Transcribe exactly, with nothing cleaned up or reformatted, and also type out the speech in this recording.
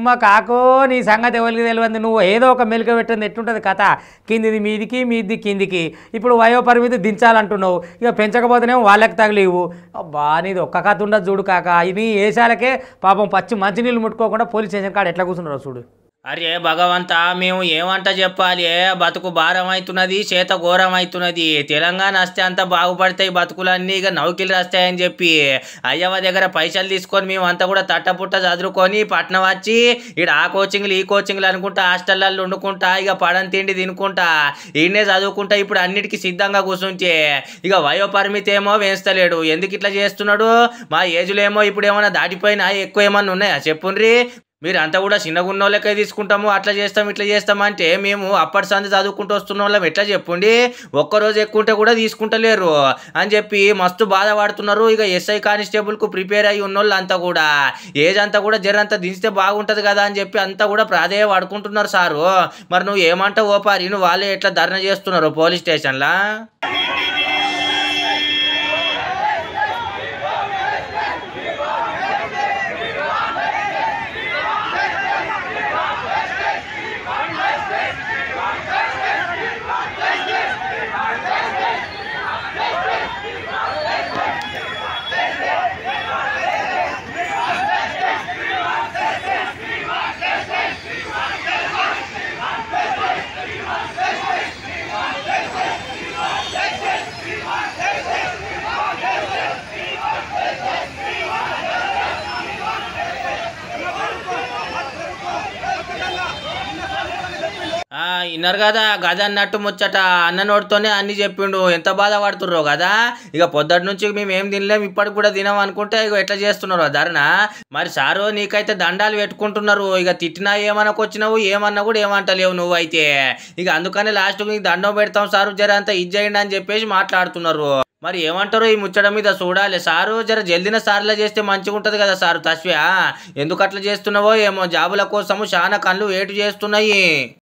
అమ్మ కాకో నీ సంగతి ఎవరికి తెలియదు, నువ్వు ఏదో ఒక మెలిక పెట్టింది ఎట్టుంటుంది కథ, కిందిది మీదికి మీది కిందికి. ఇప్పుడు వయోపరిమితి దించాలంటున్నావు, ఇక పెంచకపోతేనేమో వాళ్ళకి తగిలివు. అబ్బా నీది ఒక్క కథ ఉండదు చూడు కాక, ఇది వేసాలకే పాపం పచ్చి మంచినీళ్ళు ముట్టుకోకుండా పోలీస్ స్టేషన్ కాడ ఎట్లా కూర్చున్నారు చూడు. అరే భగవంతా మేము ఏమంట చెప్పాలి, బతుకు భారం అవుతున్నది, చేత ఘోరం అవుతున్నది. తెలంగాణ వస్తే అంతా బాగుపడతాయి బతుకులన్నీ, ఇక నౌకీలు రాస్తాయని చెప్పి అయ్యవ దగ్గర పైసలు తీసుకొని మేమంతా కూడా తట్టపుట్ట చదువుకొని పట్నం వచ్చి ఇక్కడ ఆ కోచింగ్లు ఈ కోచింగ్లు అనుకుంటా హాస్టళ్ళల్లో వండుకుంటా ఇక పడని తిండి తినుకుంటా ఈయనే చదువుకుంటా ఇప్పుడు అన్నిటికీ సిద్ధంగా కూర్చుంటే ఇక వయోపరిమితి ఏమో వేస్తలేడు. ఎందుకు ఇట్లా చేస్తున్నాడు? మా ఏజ్లో ఏమో ఇప్పుడు ఏమైనా దాటిపోయినా ఎక్కువ ఏమన్నా ఉన్నాయా చెప్పుండ్రి. మీరు అంతా కూడా చిన్నగున్నోళ్ళకే తీసుకుంటాము, అట్లా చేస్తాం ఇట్లా చేస్తామంటే మేము అప్పటి సంది చదువుకుంటూ వస్తున్న వాళ్ళం ఎట్లా చెప్పండి. ఒక్కరోజు ఎక్కువంటే కూడా తీసుకుంటలేరు అని చెప్పి మస్తు బాధపడుతున్నారు. ఇక ఎస్ఐ కానిస్టేబుల్కు ప్రిపేర్ అయ్యి ఉన్నోళ్ళు అంతా కూడా ఏజ్ అంతా కూడా జరంతా దించితే బాగుంటుంది కదా అని చెప్పి అంతా కూడా ప్రాధేయ పడుకుంటున్నారు సారు. మరి నువ్వు ఏమంటావు ఓపారి, నువ్వు వాళ్ళే ఎట్లా ధర్నా చేస్తున్నారు పోలీస్ స్టేషన్లా? ఇన్నారు కదా గది అన్నట్టు ముచ్చట, అన్న నోటితోనే అన్ని చెప్పిండు. ఎంత బాధపడుతుర్రో కదా, ఇక పొద్దుటి నుంచి మేము ఏం తినలేము ఇప్పటికి కూడా తినం అనుకుంటే ఇక ఎట్లా చేస్తున్నారో ధర్నా. మరి సారు నీకైతే దండాలు పెట్టుకుంటున్నారు, ఇక తిట్టినా ఏమనకొచ్చినావు ఏమన్నా కూడా ఏమంటలేవు నువ్వైతే. ఇక అందుకని లాస్ట్ మీకు దండం పెడతాం సారు జర అంతా ఇది చేయండి అని చెప్పేసి మాట్లాడుతున్నారు. మరి ఏమంటారు ఈ ముచ్చట మీద చూడాలి సారు, జర జల్దిన సార్లా చేస్తే మంచిగా ఉంటుంది కదా సారు. తస్వ్యా ఎందుకు అట్లా చేస్తున్నావో ఏమో, జాబుల కోసము చాలా కళ్ళు వేటు చేస్తున్నాయి.